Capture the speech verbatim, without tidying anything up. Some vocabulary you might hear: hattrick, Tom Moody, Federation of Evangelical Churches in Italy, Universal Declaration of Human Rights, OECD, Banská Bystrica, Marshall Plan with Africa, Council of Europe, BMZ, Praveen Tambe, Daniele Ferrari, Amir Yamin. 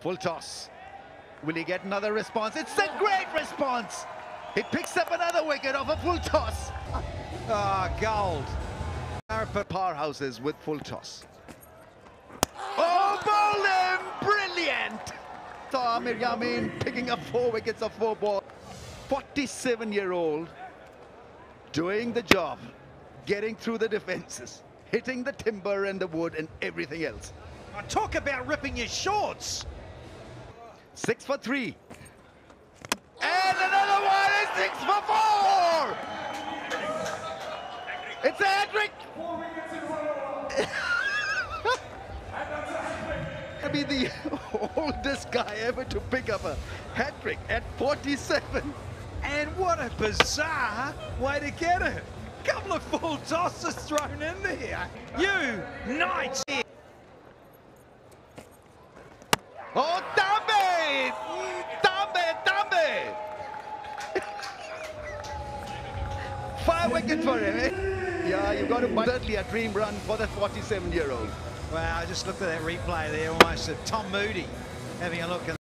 Full toss. Will he get another response? It's a great response. He picks up another wicket off a full toss. Ah, oh, gold. Powerhouses with full toss. Oh, bowl him! Brilliant. Amir Yamin picking up four wickets of four balls. forty-seven-year-old doing the job, getting through the defences, hitting the timber and the wood and everything else. I talk about ripping your shorts. Six for three. And another one is six for four. It's a hat-trick. I mean, the oldest guy ever to pick up a hat-trick at forty-seven. And what a bizarre way to get it. A couple of full tosses thrown in there. You knights. Oh, Tambe! Tambe, Tambe! Five wickets for him, eh? Yeah, you've got to buy certainly a dream run for the forty-seven-year-old. Wow, I just looked at that replay there, almost of Tom Moody having a look.